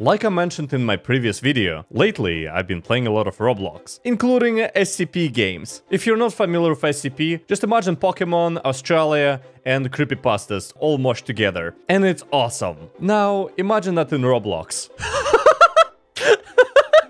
Like I mentioned in my previous video, lately I've been playing a lot of Roblox, including SCP games. If you're not familiar with SCP, just imagine Pokemon, Australia, and Creepypastas all mushed together. And it's awesome. Now, imagine that in Roblox.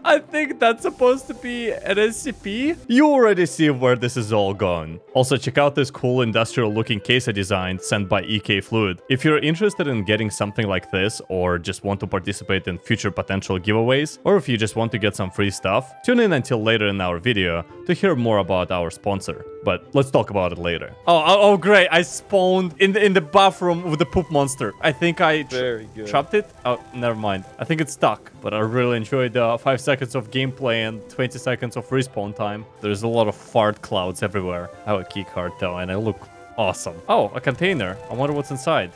I think that's supposed to be an SCP. You already see where this is all gone. Also, check out this cool industrial looking case I designed sent by EK Fluid. If you're interested in getting something like this, or just want to participate in future potential giveaways, or if you just want to get some free stuff, tune in until later in our video to hear more about our sponsor. But let's talk about it later. Oh great, I spawned in the bathroom with the poop monster. I think I trapped it. Oh, never mind. I think it's stuck, but I really enjoyed the 5 seconds of gameplay and 20 seconds of respawn time. There's a lot of fart clouds everywhere. I have a key card though, and I look awesome. Oh, a container. I wonder what's inside.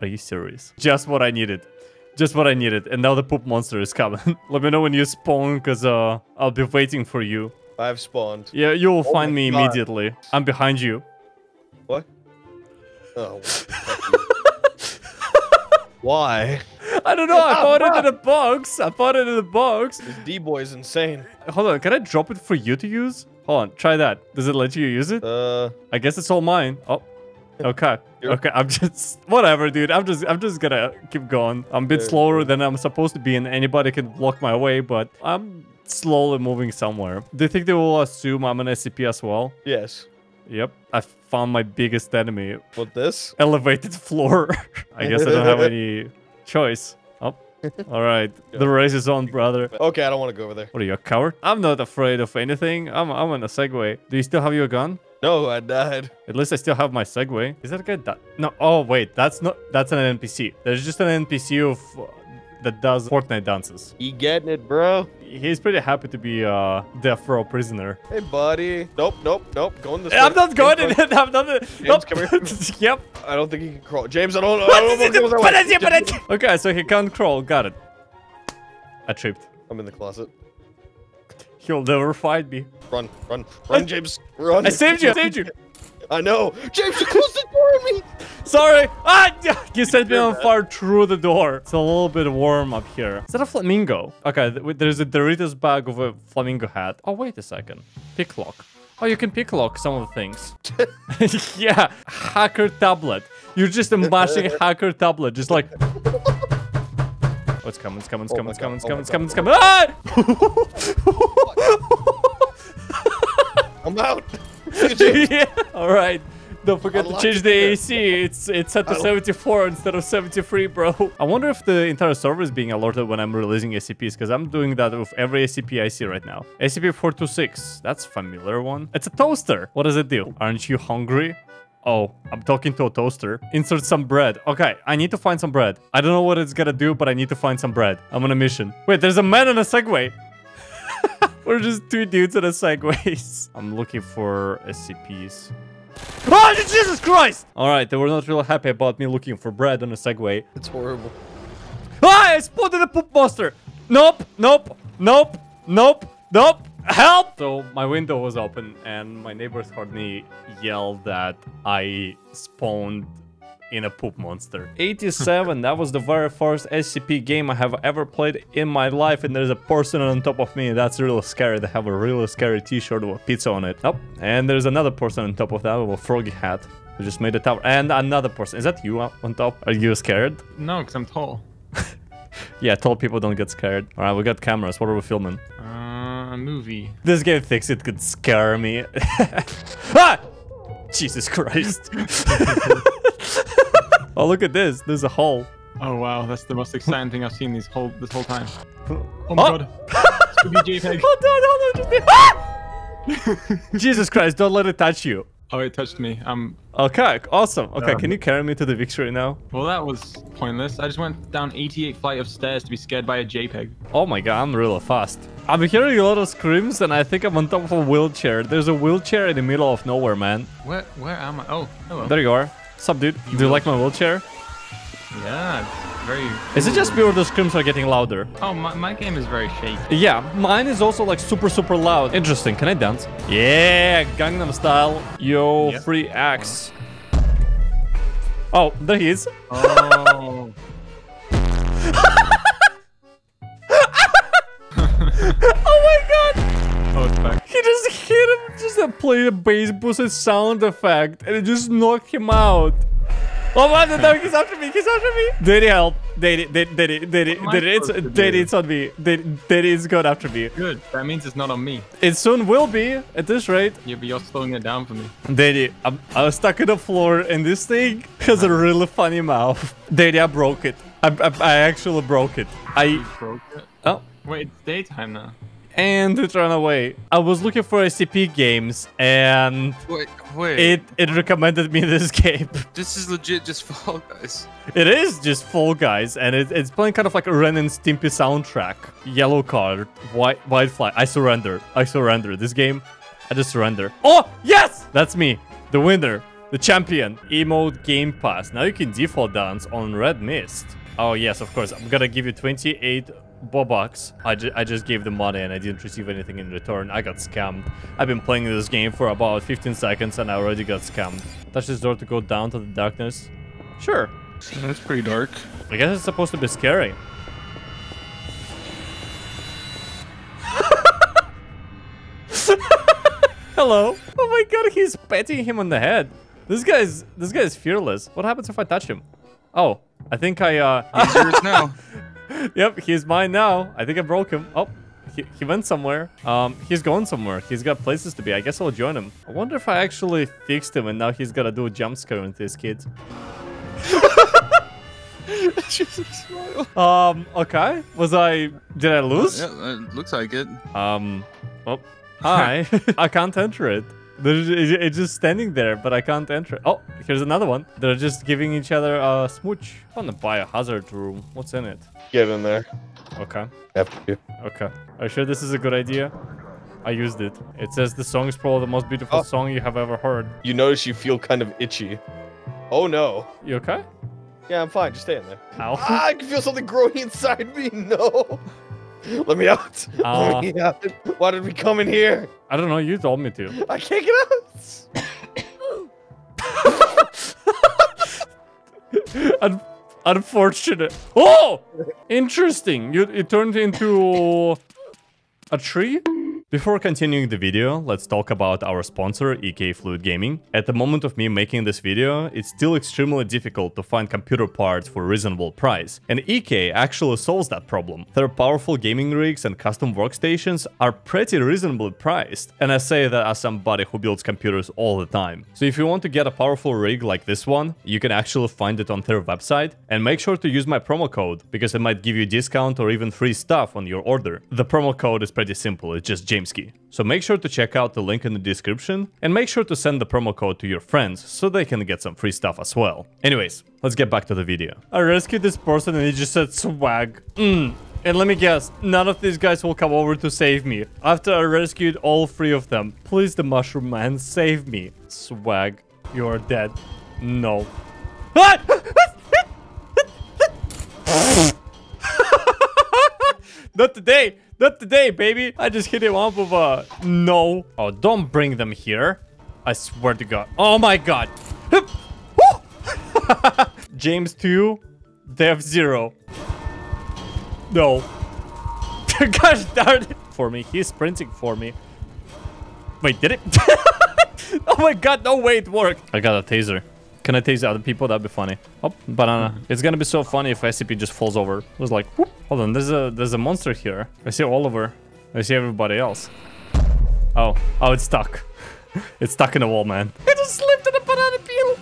Are you serious? Just what I needed. Just what I needed. And now the poop monster is coming. Let me know when you spawn, because I'll be waiting for you. I've spawned. Yeah, you'll find me immediately. I'm behind you. What? Oh. Why? I don't know, I found it in a box. I found it in a box. This D-boy is insane. Hold on, can I drop it for you to use? Hold on, try that. Does it let you use it? I guess it's all mine. Oh. Okay. Okay, I'm just whatever, dude. I'm just gonna keep going. I'm a bit slower than I'm supposed to be, and anybody can block my way, but I'm slowly moving somewhere. Do you think they will assume I'm an SCP as well? Yes. Yep, I found my biggest enemy. What, this? Elevated floor. I guess I don't have any choice. Oh, all right. The race is on, brother. Okay, I don't want to go over there. What, are you a coward? I'm not afraid of anything. I'm on a Segway. Do you still have your gun? No, I died. At least I still have my Segway. Is that guy dead? No. Oh, wait. That's an NPC. There's just an NPC of that does Fortnite dances. You getting it, bro? He's pretty happy to be a death row prisoner. Hey, buddy. Nope. Going this way. I'm not going in. I'm not. James, nope. Come here. Yep. I don't think he can crawl. James, I don't know. Okay, so he can't crawl. Got it. I tripped. I'm in the closet. He'll never find me. Run, James. Run. I saved you. I know. James, you closed the door on me. Sorry. Ah, you set me on fire through the door. It's a little bit warm up here. Is that a flamingo? Okay, there's a Doritos bag of a flamingo hat. Oh, wait a second. Picklock. Oh, you can picklock some of the things. Yeah. Hacker tablet. You're just a mashing hacker tablet. Just like... Oh, it's coming. Ah! I'm out. Yeah. All right. Don't forget to change the AC. It's set to 74 instead of 73, bro. I wonder if the entire server is being alerted when I'm releasing SCPs, because I'm doing that with every SCP I see right now. SCP-426. That's a familiar one. It's a toaster. What does it do? Aren't you hungry? Oh, I'm talking to a toaster. Insert some bread. Okay, I need to find some bread. I don't know what it's gonna do, but I need to find some bread. I'm on a mission. Wait, there's a man on a Segway. We're just two dudes on a Segways. I'm looking for SCPs. Oh, Jesus Christ! All right, they were not really happy about me looking for bread on a Segway. It's horrible. Ah, I spotted a poop monster. Nope. Help! So my window was open and my neighbors heard me yell that I spawned in a poop monster. 87, that was the very first SCP game I have ever played in my life, and there's a person on top of me. That's really scary. They have a really scary t-shirt with pizza on it. Oh, and there's another person on top of that with a froggy hat. We just made a tower. And another person. Is that you on top? Are you scared? No, because I'm tall. Yeah, tall people don't get scared. All right, we got cameras. What are we filming? A movie. This game thinks it could scare me. Ah! Jesus Christ. Oh, look at this. There's a hole. Oh, wow. That's the most exciting thing I've seen this whole time. Oh, my God. JPEG. Hold on. Jesus Christ, don't let it touch you. Oh, it touched me. Okay, awesome. Okay, can you carry me to the victory now? Well, that was pointless. I just went down 88 flight of stairs to be scared by a JPEG. Oh my God, I'm really fast. I'm hearing a lot of screams, and I think I'm on top of a wheelchair. There's a wheelchair in the middle of nowhere, man. Where am I? Oh, hello. There you are. What's up, dude? Do you like my wheelchair? Yeah, it's very... Cool. Is it just me or the screams are getting louder? Oh, my game is very shaky. Yeah, mine is also like super loud. Interesting, can I dance? Yeah, Gangnam style. Yo, yep. Free axe. Oh, there he is. Oh. play the bass boosted sound effect and it just knocked him out. Oh man, no, he's after me, he's after me. Daddy, help. Daddy, it's on me. Daddy's gone after me. Good, that means it's not on me. It soon will be, at this rate. Yeah, but you're slowing it down for me. Daddy, I was stuck in the floor and this thing has a really funny mouth. Daddy, I broke it. I actually broke it. You broke it? Oh. Wait, it's daytime now. And it ran away. I was looking for SCP games and it recommended me this game. This is legit just Fall Guys. It is just Fall Guys, and it's playing kind of like a Ren and Stimpy soundtrack. Yellow card, white flag. I surrender. I surrender. This game, I just surrender. Oh, yes! That's me, the winner, the champion. Emote Game Pass. Now you can default dance on Red Mist. Oh, yes, of course. I'm gonna give you 28... Bobux. I just gave them money and I didn't receive anything in return. I got scammed. I've been playing this game for about 15 seconds and I already got scammed. Touch this door to go down to the darkness. Sure. That's pretty dark. I guess it's supposed to be scary. Hello. Oh my god, he's patting him on the head. This guy's fearless. What happens if I touch him? Oh, I think he's yours now. Yep, he's mine now. I think I broke him. Oh, he went somewhere. He's going somewhere. He's got places to be. I guess I'll join him. I wonder if I actually fixed him and now he's got to do a jump scare with this kid. Okay. Did I lose? Yeah, it looks like it. Oh, hi. I can't enter it. It's just standing there, but I can't enter. Oh, here's another one. They're just giving each other a smooch. I want to buy a hazard room. What's in it? Get in there. Okay. After you. Okay. Are you sure this is a good idea? I used it. It says the song is probably the most beautiful song you have ever heard. You notice you feel kind of itchy. Oh, no. You okay? Yeah, I'm fine. Just stay in there. Ow. Ah, I can feel something growing inside me. No. Let me out. Let me out. Why did we come in here? I don't know. You told me to. I can't get out. Unfortunate. Oh! Interesting. It turned into a tree. Before continuing the video, let's talk about our sponsor, EK Fluid Gaming. At the moment of me making this video, it's still extremely difficult to find computer parts for a reasonable price, and EK actually solves that problem. Their powerful gaming rigs and custom workstations are pretty reasonably priced, and I say that as somebody who builds computers all the time. So if you want to get a powerful rig like this one, you can actually find it on their website, and make sure to use my promo code, because it might give you a discount or even free stuff on your order. The promo code is pretty simple, it's just James. So make sure to check out the link in the description and make sure to send the promo code to your friends so they can get some free stuff as well. Anyways, let's get back to the video. I rescued this person and he just said swag. And let me guess, none of these guys will come over to save me. After I rescued all three of them, please the mushroom man save me. Swag, you are dead. No. Not today. Not today, baby! I just hit him off with a... No. Oh, don't bring them here. I swear to God. Oh my God. James 2, Dev 0. No. Gosh darn it. For me, he's sprinting for me. Wait, did it? Oh my God, no way it worked. I got a taser. Can I tase other people? That'd be funny. Oh, banana. It's gonna be so funny if SCP just falls over. It was like, whoop. Hold on, there's a monster here. I see Oliver. I see everybody else. Oh. Oh, it's stuck. It's stuck in the wall, man. It just slipped in a banana peel.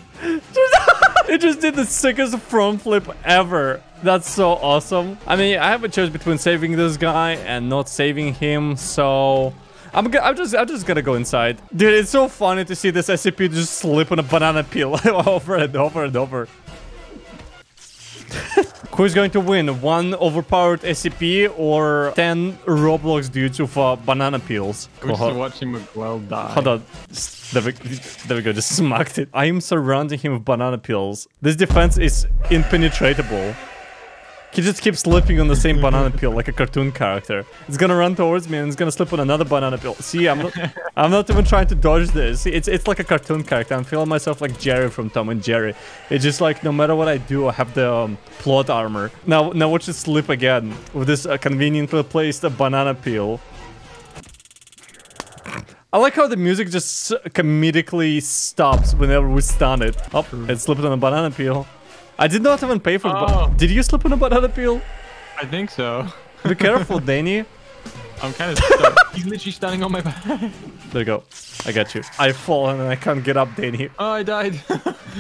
It just did the sickest front flip ever. That's so awesome. I mean, I have a choice between saving this guy and not saving him, so... I'm just gonna go inside. Dude, it's so funny to see this SCP just slip on a banana peel over and over and over. Who's going to win? One overpowered SCP or 10 Roblox dudes with banana peels? We're just watching Miguel die. Hold on. There we go. Just smacked it. I am surrounding him with banana peels. This defense is impenetrable. He just keeps slipping on the same banana peel like a cartoon character. It's gonna run towards me and it's gonna slip on another banana peel. See, I'm not even trying to dodge this. It's like a cartoon character. I'm feeling myself like Jerry from Tom and Jerry. It's just like no matter what I do, I have the plot armor. Now watch it slip again with this conveniently placed banana peel. I like how the music just comedically stops whenever we stun it. Oh, it slipped on a banana peel. I did not even pay for the banana. Did you slip on a banana peel? I think so. Be careful, Danny. I'm kind of stuck. He's literally standing on my back. There you go. I got you. I've fallen and I can't get up, Danny. Oh, I died.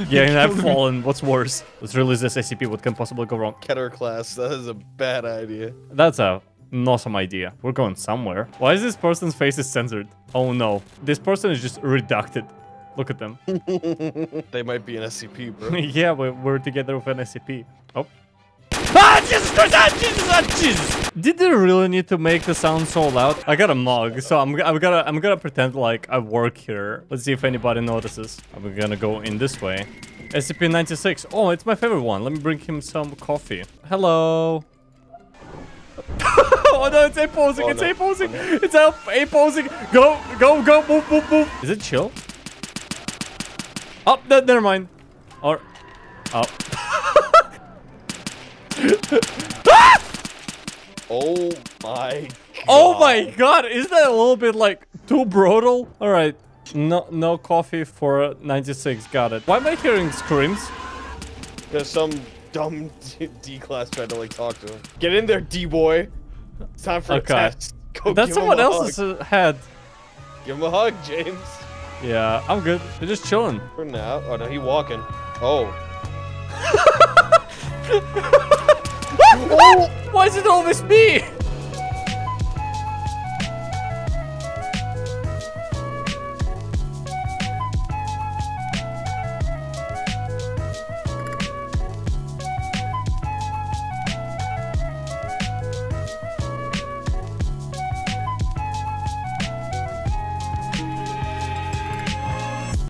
Yeah, and I've fallen. What's worse? Let's release this SCP. What can possibly go wrong? Keter class. That is a bad idea. That's a awesome idea. We're going somewhere. Why is this person's face is censored? Oh, no. This person is just reducted. Look at them. They might be an SCP, bro. Yeah, we're together with an SCP. Oh. Ah, Jesus Christ! Ah, Jesus! Ah, Jesus! Did they really need to make the sound so loud? I got a mug, so I'm gonna pretend like I work here. Let's see if anybody notices. I'm gonna go in this way. SCP-96. Oh, it's my favorite one. Let me bring him some coffee. Hello. Oh no, it's A-posing! It's A-posing! It's A-posing! Go! Go! Go! Move! Move! Move! Is it chill? Oh, no, never mind. Or, oh. Ah! Oh my god. Oh my god, isn't that a little bit like too brutal? Alright, no coffee for 96, got it. Why am I hearing screams? There's some dumb D-class trying to like talk to him. Get in there, D-boy. It's time for a test. Go that's someone else's head. Give him a hug, James. Yeah, I'm good. They're just chilling. For now. Oh no, he walking. Oh. Why is it always me?